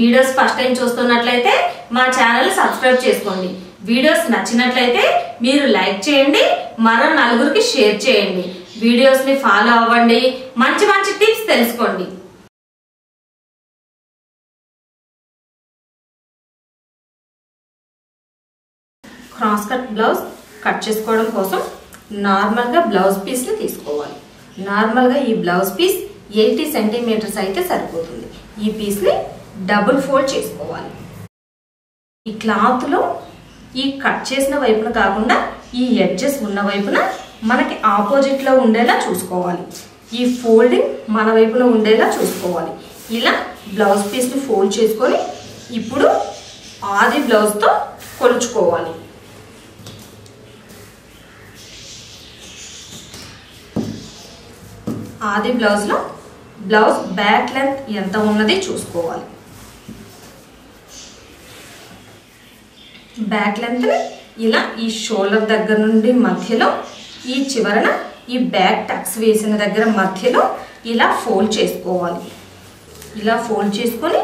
Videos first time చూస్తున్నట్లయితే మా channel subscribe చేసుకోండి. వీడియోస్ నచ్చినట్లయితే మీరు లైక్ చేయండి, మరో నలుగురికి షేర్ చేయండి. వీడియోస్ ని ఫాలో అవ్వండి, మంచి మంచి టిప్స్ తెలుసుకోండి. క్రాస్ కట్ బ్లౌజ్ కట్ చేసుకోవడం కోసం నార్మల్గా బ్లౌజ్ పీస్ని తీసుకోవాలి. నార్మల్గా ఈ బ్లౌజ్ పీస్ 80 సెంటీమీటర్స్ అయితే సరిపోతుంది. ఈ పీస్ని డబుల్ ఫోల్డ్ చేసుకోవాలి. ఈ క్లాత్లో ఈ కట్ చేసిన వైపున కాకుండా ఈ ఎడ్జెస్ ఉన్న వైపున మనకి ఆపోజిట్లో ఉండేలా చూసుకోవాలి. ఈ ఫోల్డింగ్ మన వైపున ఉండేలా చూసుకోవాలి. ఇలా బ్లౌజ్ పీస్ని ఫోల్డ్ చేసుకొని ఇప్పుడు ఆది బ్లౌజ్తో కొలుచుకోవాలి. ఆది బ్లౌజ్లో బ్లౌజ్ బ్యాక్ లెంత్ ఎంత ఉన్నది చూసుకోవాలి. బ్యాక్ లెంత్ని ఇలా ఈ షోల్డర్ దగ్గర నుండి మధ్యలో ఈ చివరన ఈ బ్యాక్ టక్స్ వేసిన దగ్గర మధ్యలో ఇలా ఫోల్డ్ చేసుకోవాలి. ఇలా ఫోల్డ్ చేసుకొని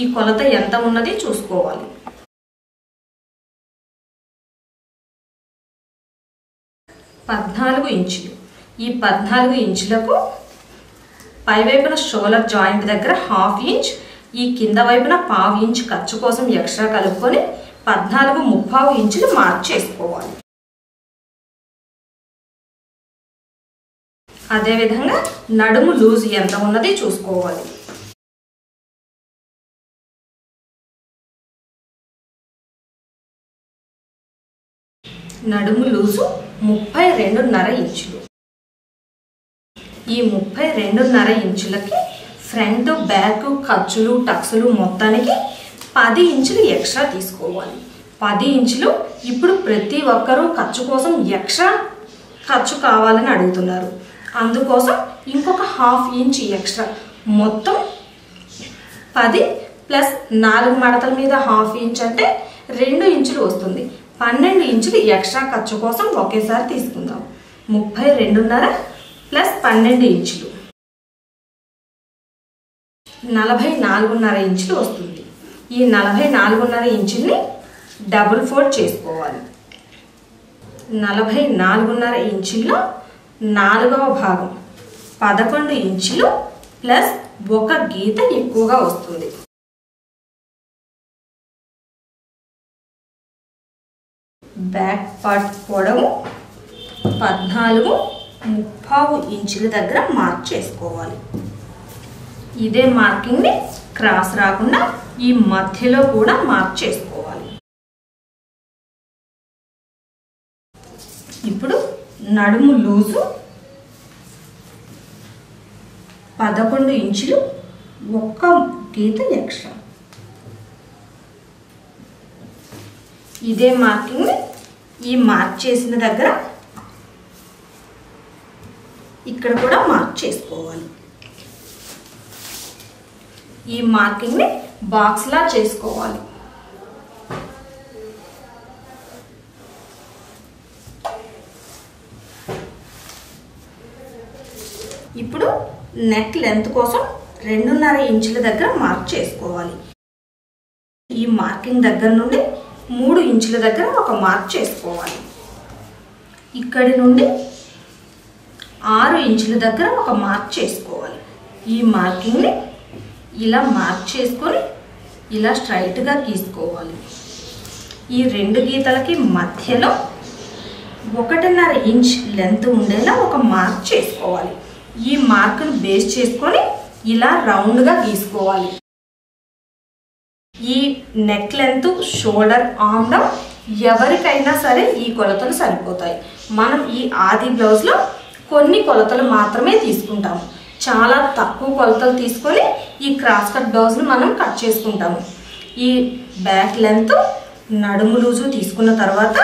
ఈ కొలత ఎంత ఉన్నది చూసుకోవాలి. ఈ 14 ఇంచులకు పైవైపున షోల్డర్ జాయింట్ దగ్గర 1/2 ఇంచ్, ఈ కింద వైపున 1/4 ఇంచ్ ఖర్చు కోసం ఎక్స్ట్రా కలుపుకొని 14 3/4 ఇంచులు మార్క్ చేసుకోవాలి. అదేవిధంగా నడుము లూజ్ ఎంత ఉన్నది చూసుకోవాలి. నడుము లూజు 32.5 ఇంచులు. ఈ 32.5 ఇంచులకి ఫ్రంట్ బ్యాక్ ఖర్చులు టక్సులు మొత్తానికి 10 ఇంచులు ఎక్స్ట్రా తీసుకోవాలి. 10 ఇంచులు ఇప్పుడు ప్రతి ఒక్కరూ ఖర్చు కోసం ఎక్స్ట్రా ఖర్చు కావాలని అడుగుతున్నారు. అందుకోసం ఇంకొక 1/2 ఇంచ్ ఎక్స్ట్రా, మొత్తం 10 ప్లస్ 4 మడతల మీద 1/2 ఇంచ్ అంటే 2 ఇంచులు వస్తుంది. 12 ఇంచులు ఎక్స్ట్రా ఖర్చు కోసం ఒకేసారి తీసుకుందాం. 32.5 ప్లస్ 12 ఇంచులు 44.5 ఇంచులు వస్తుంది. ఈ 44.5 ఇంచుల్ని డబుల్ ఫోల్డ్ చేసుకోవాలి. 44.5 ఇంచుల్లో 4వ భాగం 11 ఇంచులు ప్లస్ 1 గీత ఎక్కువగా వస్తుంది. బ్యాక్ పార్ట్ పొడవు 14 3/4 ఇంచుల దగ్గర మార్క్ చేసుకోవాలి. ఇదే మార్కింగ్ని క్రాస్ రాకుండా ఈ మధ్యలో కూడా మార్క్ చేసుకోవాలి. ఇప్పుడు నడుము లూజు 11 ఇంచులు 1 గీత ఎక్స్ట్రా. ఇదే మార్కింగ్ని ఈ మార్క్ చేసిన దగ్గర ఇక్కడ కూడా మార్క్ చేసుకోవాలి. ఈ మార్కింగ్ని బాక్స్లా చేసుకోవాలి. ఇప్పుడు నెక్ లెంత్ కోసం 2.5 ఇంచుల దగ్గర మార్క్ చేసుకోవాలి. ఈ మార్కింగ్ దగ్గర నుండి 3 ఇంచుల దగ్గర ఒక మార్క్ చేసుకోవాలి. ఇక్కడి నుండి 6 ఇంచుల దగ్గర ఒక మార్క్ చేసుకోవాలి. ఈ మార్కింగ్ని ఇలా మార్క్ చేసుకొని ఇలా స్ట్రైట్గా గీసుకోవాలి. ఈ 2 గీతలకి మధ్యలో 1.5 ఇంచ్ లెంత్ ఉండేలా ఒక మార్క్ చేసుకోవాలి. ఈ మార్క్ను బేస్ చేసుకొని ఇలా రౌండ్గా గీసుకోవాలి. ఈ neck length, shoulder, arm down ఎవరికైనా సరే ఈ కొలతలు సరిపోతాయి. మనం ఈ ఆది బ్లౌజ్లో కొన్ని కొలతలు మాత్రమే తీసుకుంటాము. చాలా తక్కువ కొలతలు తీసుకొని ఈ క్రాస్ కట్ బ్లౌజ్ను మనం కట్ చేసుకుంటాము. ఈ బ్యాక్ లెంత్, నడుము లూజు తీసుకున్న తర్వాత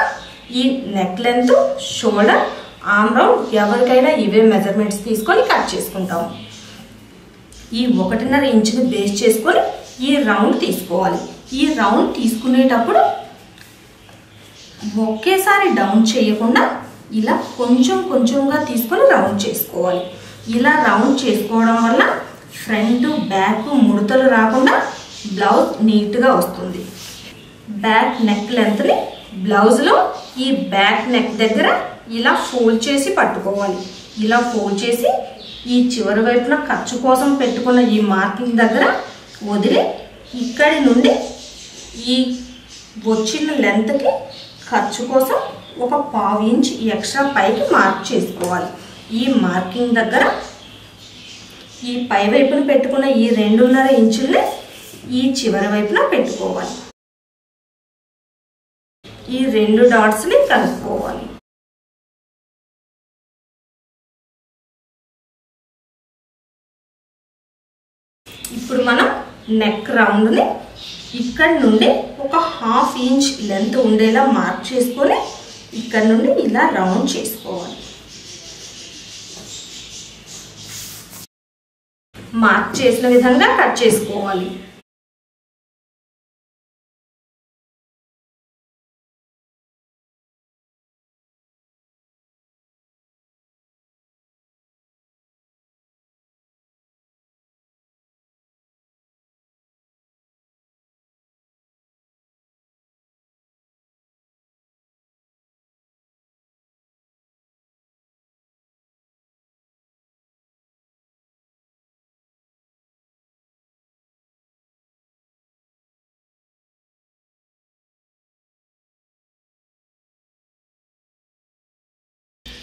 ఈ neck length, shoulder, arm round ఎవరికైనా ఇవే మెజర్మెంట్స్ తీసుకొని కట్ చేసుకుంటాము. ఈ 1.5 ఇంచుని బేస్ చేసుకొని ఈ రౌండ్ తీసుకోవాలి. ఈ రౌండ్ తీసుకునేటప్పుడు ఒకేసారి డౌన్ చేయకుండా ఇలా కొంచెం కొంచెంగా తీసుకొని రౌండ్ చేసుకోవాలి. ఇలా రౌండ్ చేసుకోవడం వల్ల ఫ్రంట్ బ్యాక్ ముడతలు రాకుండా బ్లౌజ్ నీట్గా వస్తుంది. బ్యాక్ నెక్ లెంత్ని బ్లౌజ్లో ఈ బ్యాక్ నెక్ దగ్గర ఇలా ఫోల్డ్ చేసి పట్టుకోవాలి. ఇలా ఫోల్డ్ చేసి ఈ చివరి వైపున ఖర్చు కోసం పెట్టుకున్న ఈ మార్కింగ్ దగ్గర వదిలి ఇక్కడి నుండి ఈ వచ్చిన లెంత్కి ఖర్చు కోసం ఒక 1/4 ఇంచ్ ఎక్స్ట్రా పైకి మార్క్ చేసుకోవాలి. ఈ మార్కింగ్ దగ్గర ఈ పై వైపున పెట్టుకున్న ఈ 2.5 ఇంచుల్ని ఈ చివరి వైపున పెట్టుకోవాలి. ఈ 2 డాట్స్ని కలుపుకోవాలి. ఇప్పుడు మనం నెక్ రౌండ్ని ఇక్కడ నుండి ఒక 1/2 ఇంచ్ లెంత్ ఉండేలా మార్క్ చేసుకొని ఇక్కడ నుండి ఇలా రౌండ్ చేసుకోవాలి. మార్క్ చేసిన విధంగా కట్ చేసుకోవాలి.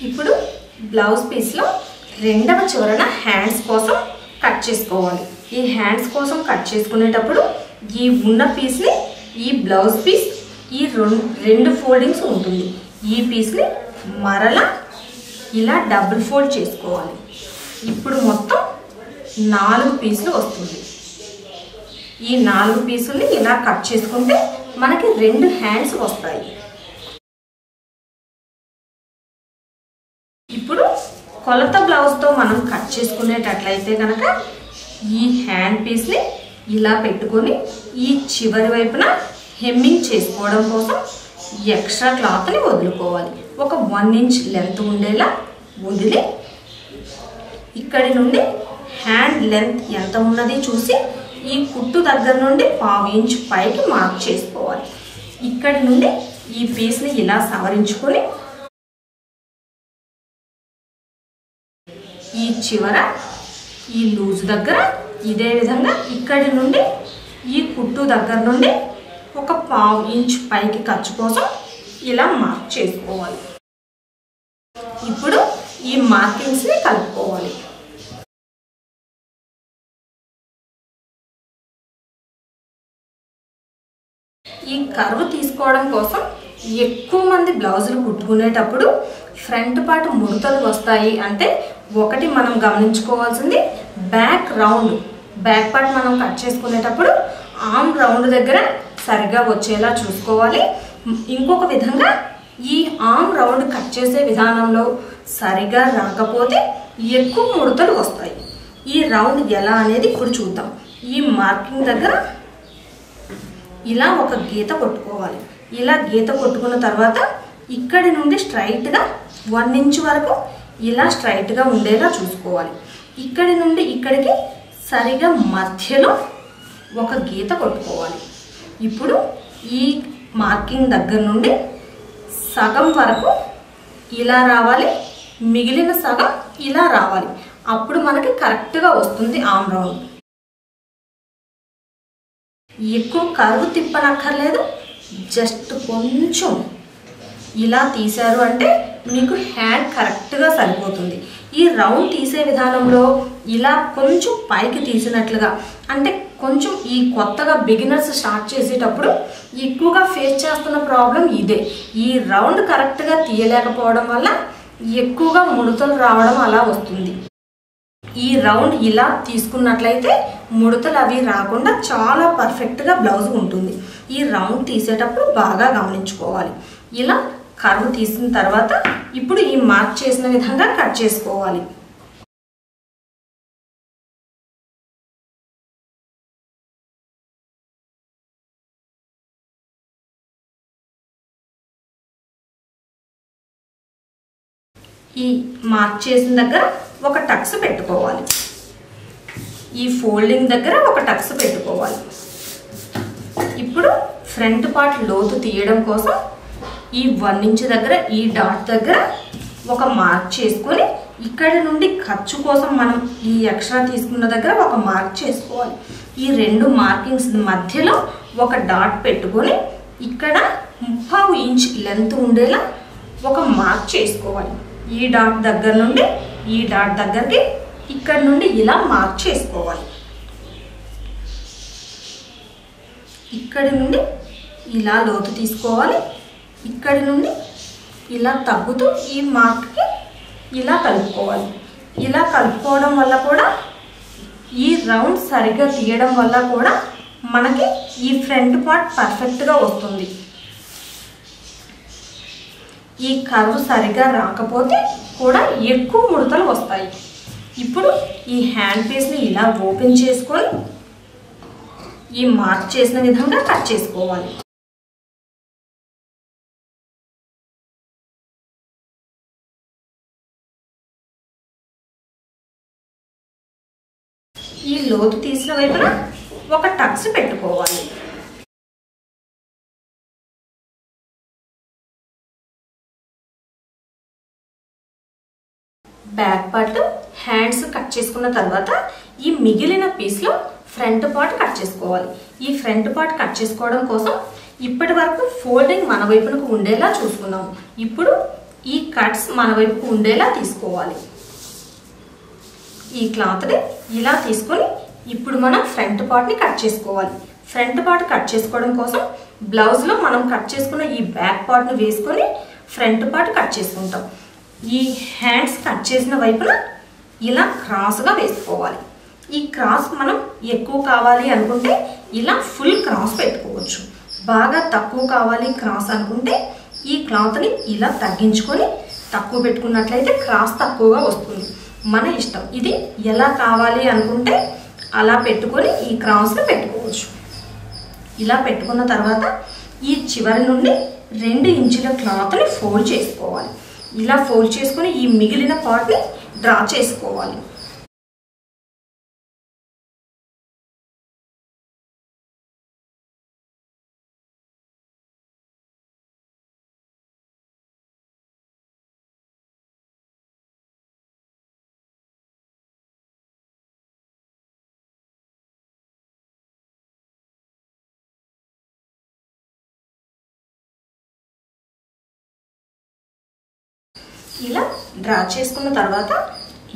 ఇప్పుడు బ్లౌజ్ పీస్లో 2వ చివరన హ్యాండ్స్ కోసం కట్ చేసుకోవాలి. ఈ హ్యాండ్స్ కోసం కట్ చేసుకునేటప్పుడు ఈ ఉన్న పీస్ని ఈ బ్లౌజ్ పీస్ ఈ రెండు ఫోల్డింగ్స్ ఉంటుంది. ఈ పీస్ని మరలా ఇలా డబుల్ ఫోల్డ్ చేసుకోవాలి. ఇప్పుడు మొత్తం 4 పీసులు వస్తుంది. ఈ 4 పీసుల్ని ఇలా కట్ చేసుకుంటే మనకి 2 హ్యాండ్స్ వస్తాయి. ఇప్పుడు కొలత బ్లౌజ్తో మనం కట్ చేసుకునేటట్లయితే కనుక ఈ హ్యాండ్ పీస్ని ఇలా పెట్టుకొని ఈ చివరి వైపున హెమ్మింగ్ చేసుకోవడం కోసం ఎక్స్ట్రా క్లాత్ని వదులుకోవాలి. ఒక 1 ఇంచ్ లెంత్ ఉండేలా వదిలి ఇక్కడి నుండి హ్యాండ్ లెంత్ ఎంత ఉన్నది చూసి ఈ కుట్టు దగ్గర నుండి 1/4 ఇంచ్ పైకి మార్క్ చేసుకోవాలి. ఇక్కడి నుండి ఈ పీస్ని ఇలా సవరించుకొని ఈ చివర ఈ లూజ్ దగ్గర ఇదే విధంగా ఇక్కడి నుండి ఈ కుట్టు దగ్గర నుండి ఒక 1/4 ఇంచ్ పైకి ఖర్చు కోసం ఇలా మార్క్ చేసుకోవాలి. ఇప్పుడు ఈ మార్కింగ్స్ని కలుపుకోవాలి. ఈ కర్వ్ తీసుకోవడం కోసం ఎక్కువ మంది బ్లౌజులు కుట్టుకునేటప్పుడు ఫ్రంట్ పార్ట్ ముడతలు వస్తాయి అంటే ఒకటి మనం గమనించుకోవాల్సింది బ్యాక్ రౌండ్. బ్యాక్ పార్ట్ మనం కట్ చేసుకునేటప్పుడు ఆర్మ్ రౌండ్ దగ్గర సరిగా వచ్చేలా చూసుకోవాలి. ఇంకొక విధంగా ఈ ఆర్మ్ రౌండ్ కట్ చేసే విధానంలో సరిగా రాకపోతే ఎక్కువ ముడతలు వస్తాయి. ఈ రౌండ్ ఎలా అనేది ఇప్పుడు చూద్దాం. ఈ మార్కింగ్ దగ్గర ఇలా ఒక గీత కొట్టుకోవాలి. ఇలా గీత కొట్టుకున్న తర్వాత ఇక్కడి నుండి స్ట్రైట్గా 1 ఇంచ్ వరకు ఇలా స్ట్రైట్గా ఉండేలా చూసుకోవాలి. ఇక్కడి నుండి ఇక్కడికి సరిగా మధ్యలో ఒక గీత కొట్టుకోవాలి. ఇప్పుడు ఈ మార్కింగ్ దగ్గర నుండి సగం వరకు ఇలా రావాలి, మిగిలిన సగం ఇలా రావాలి. అప్పుడు మనకి కరెక్ట్గా వస్తుంది ఆర్మ్ రౌండ్. ఎక్కువ కరువు తిప్పనక్కర్లేదు, జస్ట్ కొంచెం ఇలా తీశారు అంటే మీకు హ్యాండ్ కరెక్ట్గా సరిపోతుంది. ఈ రౌండ్ తీసే విధానంలో ఇలా కొంచెం పైకి తీసినట్లుగా అంటే కొంచెం ఈ కొత్తగా బిగినర్స్ స్టార్ట్ చేసేటప్పుడు ఎక్కువగా ఫేస్ చేస్తున్న ప్రాబ్లం ఇదే. ఈ రౌండ్ కరెక్ట్గా తీయలేకపోవడం వల్ల ఎక్కువగా ముడతలు రావడం అలా వస్తుంది. ఈ రౌండ్ ఇలా తీసుకున్నట్లయితే ముడతలు అవి రాకుండా చాలా పర్ఫెక్ట్గా బ్లౌజ్ ఉంటుంది. ఈ రౌండ్ తీసేటప్పుడు బాగా గమనించుకోవాలి. ఇలా కర్వ్ తీసిన తర్వాత ఇప్పుడు ఈ మార్క్ చేసిన విధంగా కట్ చేసుకోవాలి. ఈ మార్క్ చేసిన దగ్గర ఒక టక్స్ పెట్టుకోవాలి. फोल्डिंग दग्गर ओक टक्स पेट्टुकोवाली। इप्पुडु फ्रंट पार्ट लोतु तीयडं कोसम ई 1 इंच दग्गर ई डाट दग्गर ओक मार्क चेसुकोनी इक्कड नुंडी खर्चु कोसम मनं ई एक्स्ट्रा तीसुकुन्न दग्गर ओक मार्क चेसुकोवाली। ई रेंडु मार्किंग्स मध्यलो ओक डाट पेट्टुकोनी इक्कड 30 इंच लेंथ उंडेला ओक मार्क चेसुकोवाली। ई डाट दग्गर नुंडी ई डाट दग्गरकी ఇక్కడ నుండి ఇలా మార్క్ చేసుకోవాలి। ఇక్కడ నుండి ఇలా లోతు తీసుకోవాలి। ఇక్కడ నుండి ఇలా తగ్గుతూ ఈ మార్క్ కి ఇలా కలుపుకోవాలి। ఇలా కలుపుకోవడం వల్ల కూడా ఈ రౌండ్ సరిగ్గా తీయడం వల్ల కూడా మనకి ఈ ఫ్రంట్ పార్ట్ పర్ఫెక్ట్ గా వస్తుంది। ఈ కర్వ్ సరిగ్గా రాకపోతే కూడా ఎక్కువ ముడతలు వస్తాయి। ఇప్పుడు ఈ హ్యాండ్ పీస్ ని ఇలా ఓపెన్ చేసుకొని ఈ మార్క్ చేసిన విధంగా కట్ చేసుకోవాలి। ఈ లోతు తీసిన వైపున ఒక టక్స్ పెట్టుకోవాలి। బ్యాక్ పార్ట్ హ్యాండ్స్ కట్ చేసుకున్న తర్వాత ఈ మిగిలిన పీస్ లో ఫ్రంట్ పార్ట్ కట్ చేసుకోవాలి। ఈ ఫ్రంట్ పార్ట్ కట్ చేసుకోవడం కోసం ఇప్పటివరకు ఫోల్డింగ్ మన వైపునకు ఉండేలా చూసుకున్నాము। ఇప్పుడు ఈ కట్స్ మన వైపుకు ఉండేలా తీసుకోవాలి। ఈ క్లాత్ ని ఇలా తీసుకొని ఇప్పుడు మనం ఫ్రంట్ పార్ట్ ని కట్ చేసుకోవాలి। ఫ్రంట్ పార్ట్ కట్ చేసుకోవడం కోసం బ్లౌజ్ లో మనం కట్ చేసుకున్న ఈ బ్యాక్ పార్ట్ ని వేసుకొని ఫ్రంట్ పార్ట్ కట్ చేసుకుంటాం। ఈ హ్యాండ్స్ కట్ చేసిన వైపున ఇలా క్రాస్ గా వేసుకోవాలి। ఈ క్రాస్ మనం ఎక్కువ కావాలి అనుకుంటే ఇలా ఫుల్ క్రాస్ పెట్టుకోవచ్చు। బాగా తక్కువ కావాలి క్రాస్ అనుకుంటే ఈ క్లాత్ ని ఇలా తగ్గించుకొని తక్కువ పెట్టుకున్నట్లయితే క్రాస్ తక్కువగా వస్తుంది। మన ఇష్టం, ఇది ఎలా కావాలి అనుకుంటే అలా పెట్టుకొని ఈ క్రాస్ ని పెట్టుకోవచ్చు। ఇలా పెట్టుకున్న తర్వాత ఈ చివరి నుండి 2 ఇంచుల క్లాత్ ని ఫోల్డ్ చేసుకోవాలి। ఇలా ఫోల్డ్ చేసుకొని ఈ మిగిలిన పార్ట్ ని డ్రా చేసుకోవాలి। ఇలా డ్రా చేసుకున్న తర్వాత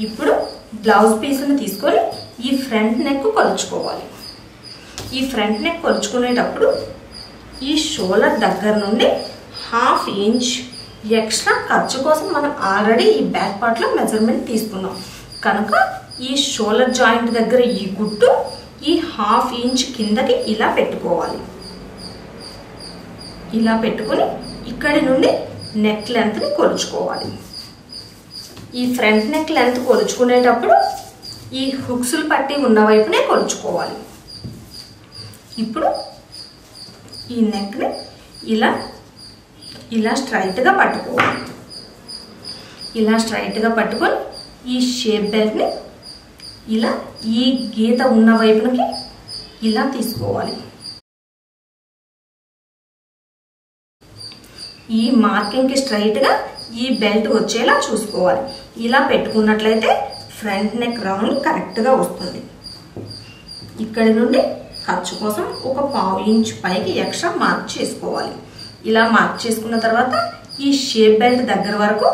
ఇప్పుడు బ్లౌజ్ పీస్ని తీసుకొని ఈ ఫ్రంట్ నెక్ కొలుచుకోవాలి। ఈ ఫ్రంట్ నెక్ కొలుచుకునేటప్పుడు ఈ షోల్డర్ దగ్గర నుండి 1/2 ఇంచ్ ఎక్స్ట్రా ఖర్చు కోసం మనం ఆల్రెడీ ఈ బ్యాక్ పార్ట్లో మెజర్మెంట్ తీసుకున్నాం కనుక ఈ షోల్డర్ జాయింట్ దగ్గర ఈ గుట్టు ఈ 1/2 ఇంచ్ కిందకి ఇలా పెట్టుకోవాలి। ఇలా పెట్టుకొని ఇక్కడి నుండి నెక్ లెంత్ని కొలుచుకోవాలి। ఈ ఫ్రంట్ నెక్ లెంత్ కొలుచుకునేటప్పుడు ఈ హుక్స్లు పట్టి ఉన్న వైపునే కొలుచుకోవాలి। ఇప్పుడు ఈ నెక్ని ఇలా ఇలా స్ట్రైట్గా పట్టుకోవాలి। ఇలా స్ట్రైట్గా పట్టుకొని ఈ షేప్ బెల్ట్ని ఇలా ఈ గీత ఉన్న వైపునకి ఇలా తీసుకోవాలి। ఈ మార్కింగ్కి స్ట్రైట్గా ఈ బెల్ట్ వచ్చేలా చూసుకోవాలి। ఇలా పెట్టుకున్నట్లయితే ఫ్రంట్ నెక్ రౌండ్ కరెక్ట్గా వస్తుంది। ఇక్కడి నుండి ఖర్చు కోసం ఒక 1/4 ఇంచ్ పైకి ఎక్స్ట్రా మార్క్ చేసుకోవాలి। ఇలా మార్క్ చేసుకున్న తర్వాత ఈ షేప్ బెల్ట్ దగ్గర వరకు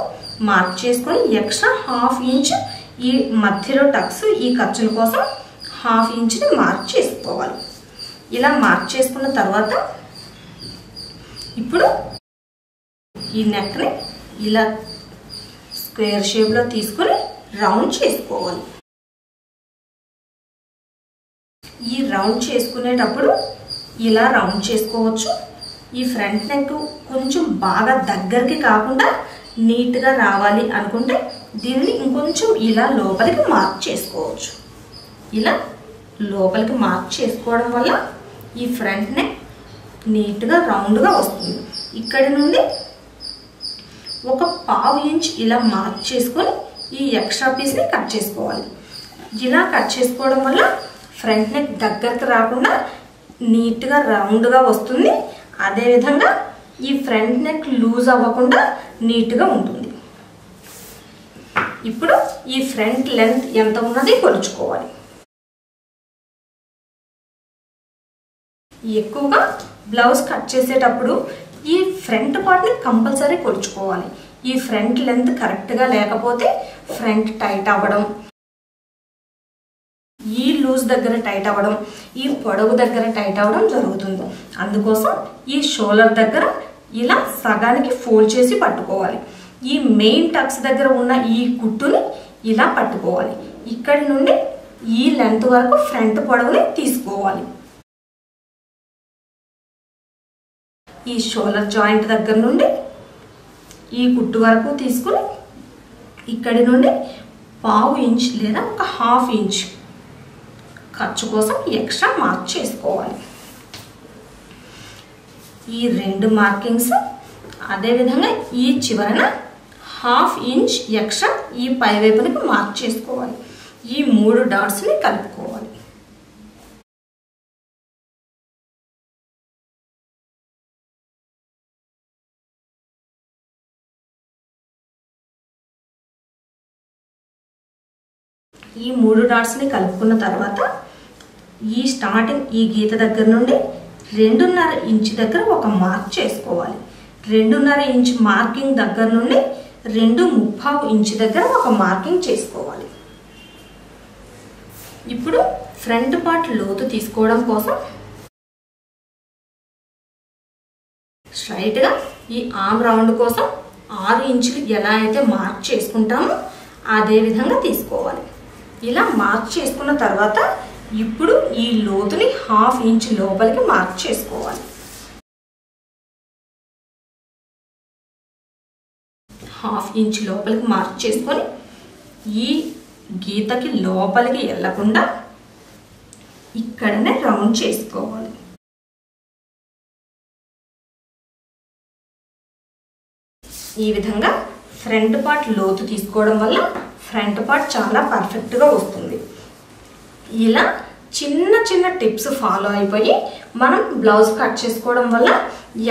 మార్క్ చేసుకొని ఎక్స్ట్రా 1/2 ఇంచ్ ఈ మధ్యలో టక్స్ ఈ ఖర్చుల కోసం 1/2 ఇంచ్ని మార్క్ చేసుకోవాలి। ఇలా మార్క్ చేసుకున్న తర్వాత ఇప్పుడు ఈ నెక్ని ఇలా స్క్వేర్ షేప్లో తీసుకొని రౌండ్ చేసుకోవాలి। ఈ రౌండ్ చేసుకునేటప్పుడు ఇలా రౌండ్ చేసుకోవచ్చు। ఈ ఫ్రంట్ నెక్ కొంచెం బాగా దగ్గరికి కాకుండా నీట్గా రావాలి అనుకుంటే దీన్ని ఇంకొంచెం ఇలా లోపలికి మార్క్ చేసుకోవచ్చు। ఇలా లోపలికి మార్క్ చేసుకోవడం వల్ల ఈ ఫ్రంట్ నెక్ నీట్గా రౌండ్గా వస్తుంది। ఇక్కడి నుండి ఒక 1/4 ఇంచ్ ఇలా మార్క్ చేసుకొని ఈ ఎక్స్ట్రా పీస్ని కట్ చేసుకోవాలి। ఇలా కట్ చేసుకోవడం వల్ల ఫ్రంట్ నెక్ దగ్గరికి రాకుండా నీట్ గా రౌండ్ గా వస్తుంది. అదే విధంగా ఈ ఫ్రంట్ నెక్ లూజ్ అవ్వకుండా నీట్ గా ఉంటుంది. ఇప్పుడు ఈ ఫ్రంట్ లెంత్ ఎంత ఉన్నది కొలుచుకోవాలి. ఎక్కువగా బ్లౌజ్ కట్ చేసేటప్పుడు ఈ ఫ్రంట్ పార్ట్ ని కంపల్సరీ కొలుచుకోవాలి. ఈ ఫ్రంట్ లెంత్ కరెక్ట్ గా లేకపోతే ఫ్రంట్ టైట్ అవ్వడం, ఈ లూజ్ దగ్గర టైట్ అవ్వడం, ఈ పొడవు దగ్గర టైట్ అవ్వడం జరుగుతుంది. అందుకోసం ఈ షోల్డర్ దగ్గర ఇలా సగానికి ఫోల్డ్ చేసి పట్టుకోవాలి. ఈ మెయిన్ టక్స్ దగ్గర ఉన్న ఈ కుట్టుని ఇలా పట్టుకోవాలి. ఇక్కడి నుండి ఈ లెంత్ వరకు ఫ్రంట్ పొడవుని తీసుకోవాలి. ఈ షోల్డర్ జాయింట్ దగ్గర నుండి ఈ కుట్టు వరకు తీసుకుని ఇక్కడి నుండి 1/4 ఇంచ్ లేదా 1/2 ఇంచ్ ఖర్చు కోసం ఎక్స్ట్రా మార్క్ చేసుకోవాలి. ఈ 2 మార్కింగ్స్, అదేవిధంగా ఈ చివరన 1/2 ఇంచ్ ఎక్స్ట్రా ఈ పై వైపునకి మార్క్ చేసుకోవాలి. ఈ 3 డాట్స్ని కలుపుకోవాలి. ఈ 3 డాట్స్ని కలుపుకున్న తర్వాత ఈ స్టార్టింగ్ ఈ గీత దగ్గర నుండి 2.5 ఇంచ్ దగ్గర ఒక మార్క్ చేసుకోవాలి. 2.5 ఇంచ్ మార్కింగ్ దగ్గర నుండి 2.75 ఇంచ్ దగ్గర ఒక మార్కింగ్ చేసుకోవాలి. ఇప్పుడు ఫ్రంట్ పార్ట్ లోతు తీసుకోవడం కోసం స్ట్రైట్గా ఈ ఆమ్ రౌండ్ కోసం 6 ఇంచులు ఎలా అయితే మార్క్ చేసుకుంటామో అదే విధంగా తీసుకోవాలి. ఇలా మార్క్ చేసుకున్న తర్వాత ఇప్పుడు ఈ లోతుని 1/2 ఇంచ్ లోపలికి మార్క్ చేసుకోవాలి. 1/2 ఇంచ్ లోపలికి మార్క్ చేసుకొని ఈ గీతకి లోపలికి వెళ్ళకుండా ఇక్కడనే రౌండ్ చేసుకోవాలి. ఈ విధంగా ఫ్రంట్ పార్ట్ లోతు తీసుకోవడం వల్ల ఫ్రంట్ పార్ట్ చాలా పర్ఫెక్ట్గా వస్తుంది. ఇలా చిన్న చిన్న టిప్స్ ఫాలో అయిపోయి మనం బ్లౌజ్ కట్ చేసుకోవడం వల్ల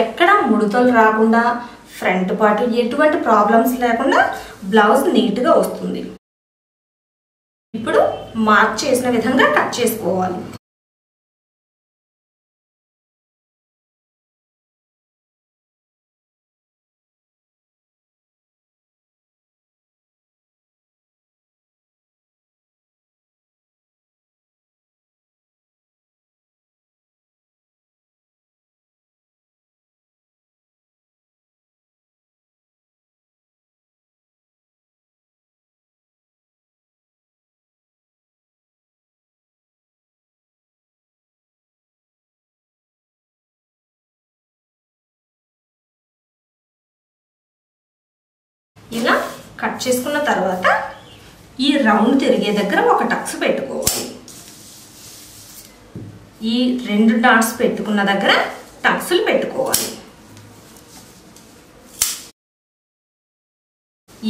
ఎక్కడ ముడతలు రాకుండా, ఫ్రంట్ పార్ట్ ఎటువంటి ప్రాబ్లమ్స్ లేకుండా బ్లౌజ్ నీట్గా వస్తుంది. ఇప్పుడు మార్క్ చేసిన విధంగా కట్ చేసుకోవాలి. ఇలా కట్ చేసుకున్న తర్వాత ఈ రౌండ్ తిరిగే దగ్గర ఒక టక్స్ పెట్టుకోవాలి. ఈ 2 డాట్స్ పెట్టుకున్న దగ్గర టక్స్లు పెట్టుకోవాలి.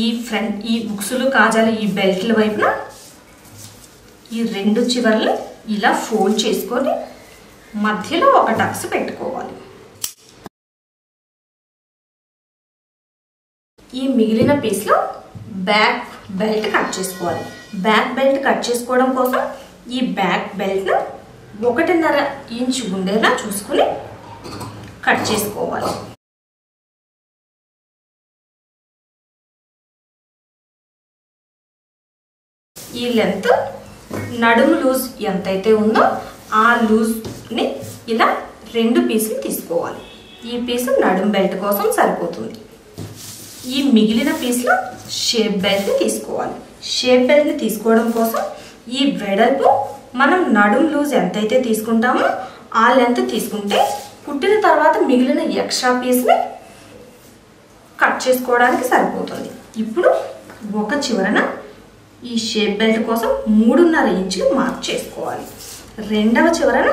ఈ ఫ్రంట్ ఈ బుక్స్లు కాజాలు ఈ బెల్ట్ల వైపున ఈ 2 చివర్లు ఇలా ఫోల్డ్ చేసుకొని మధ్యలో ఒక టక్స్ పెట్టుకోవాలి. ఈ మిగిలిన పీస్లో బ్యాక్ బెల్ట్ కట్ చేసుకోవాలి. బ్యాక్ బెల్ట్ కట్ చేసుకోవడం కోసం ఈ బ్యాక్ బెల్ట్ను 1.5 ఇంచ్ ఉండేలా చూసుకుని కట్ చేసుకోవాలి. ఈ లెంత్ నడుము లూజ్ ఎంతైతే ఉందో ఆ లూజ్ని ఇలా 2 పీసులు తీసుకోవాలి. ఈ పీసు నడుము బెల్ట్ కోసం సరిపోతుంది. ఈ మిగిలిన పీస్లో షేప్ బెల్ట్ని తీసుకోవాలి. షేప్ బెల్ట్ని తీసుకోవడం కోసం ఈ వెడల్పు మనం నడుం లూజ్ ఎంతైతే తీసుకుంటామో ఆ లెంత్ తీసుకుంటే కుట్టిన తర్వాత మిగిలిన ఎక్స్ట్రా పీస్ని కట్ చేసుకోవడానికి సరిపోతుంది. ఇప్పుడు ఒక చివరన ఈ షేప్ బెల్ట్ కోసం 3.5 ఇంచులు మార్క్ చేసుకోవాలి. రెండవ చివరన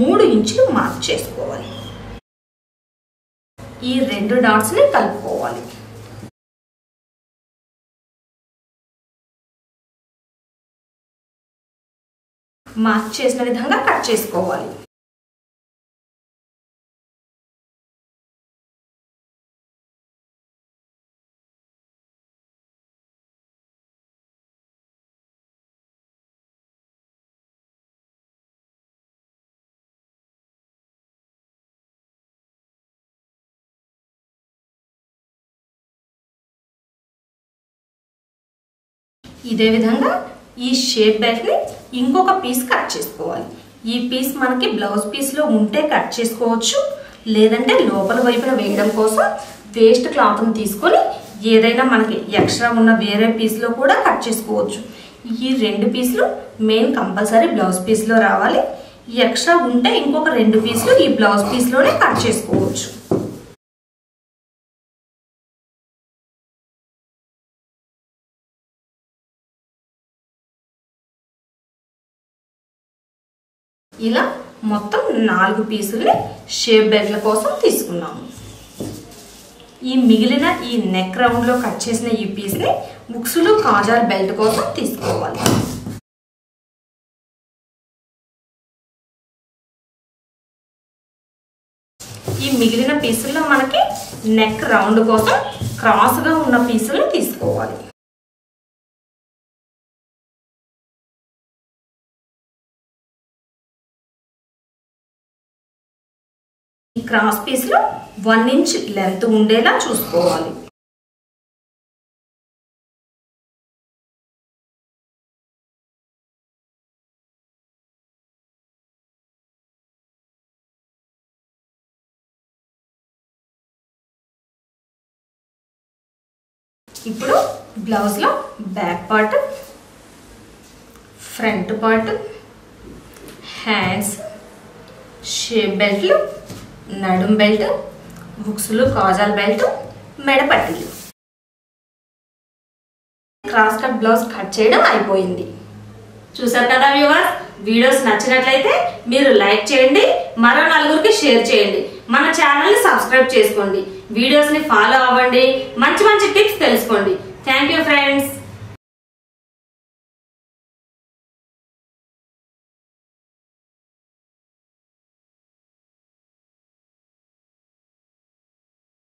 3 ఇంచులు మార్క్ చేసుకోవాలి. ఈ 2 డాట్స్ని కలుపుకోవాలి. మార్క్ చేసిన విధంగా కట్ చేసుకోవాలి. ఇదే విధంగా ఈ షేప్ బ్యాక్ ని ఇంకొక పీస్ కట్ చేసుకోవాలి. ఈ పీస్ మనకి బ్లౌజ్ పీస్ లో ఉంటే కట్ చేసుకోవచ్చు, లేదంటే లోపల వైపున వేయడం కోసం వేస్ట్ క్లాత్ ని తీసుకొని ఏదైనా మనకి ఎక్స్ట్రా ఉన్న వేరే పీస్ లో కూడా కట్ చేసుకోవచ్చు. ఈ రెండు పీసులు మెయిన్ కంపల్సరీ బ్లౌజ్ పీస్ లో రావాలి. ఎక్స్ట్రా ఉంటే ఇంకొక రెండు పీసులు ఈ బ్లౌజ్ పీస్ లోనే కట్ చేసుకోవచ్చు. ఇలా మొత్తం 4 పీసుల్ని షేప్ బెల్ట్ల కోసం తీసుకున్నాము. ఈ మిగిలిన ఈ నెక్ రౌండ్లో కట్ చేసిన ఈ పీస్ని బుక్స్లో కాజార్ బెల్ట్ కోసం తీసుకోవాలి. ఈ మిగిలిన పీసుల్లో మనకి నెక్ రౌండ్ కోసం క్రాస్గా ఉన్న పీసులను తీసుకోవాలి. క్రాస్ పీస్లో 1 ఇంచ్ లెంత్ ఉండేలా చూసుకోవాలి. ఇప్పుడు బ్లౌజ్లో back part, front part, hands, shape బెల్ట్లు, నడుం బెల్ట్, బుక్స్లు కాజాల్ బెల్ట్, మెడ పట్టీలు. క్రాస్ కట్ బ్లౌజ్ కట్ చేయడం అయిపోయింది. చూసారు కదా వ్యూవర్స్, వీడియోస్ నచ్చినట్లయితే మీరు లైక్ చేయండి, మరో నలుగురికి షేర్ చేయండి, మన ఛానల్ని సబ్స్క్రైబ్ చేసుకోండి, వీడియోస్ని ఫాలో అవ్వండి, మంచి మంచి టిప్స్ తెలుసుకోండి. Thank you friends.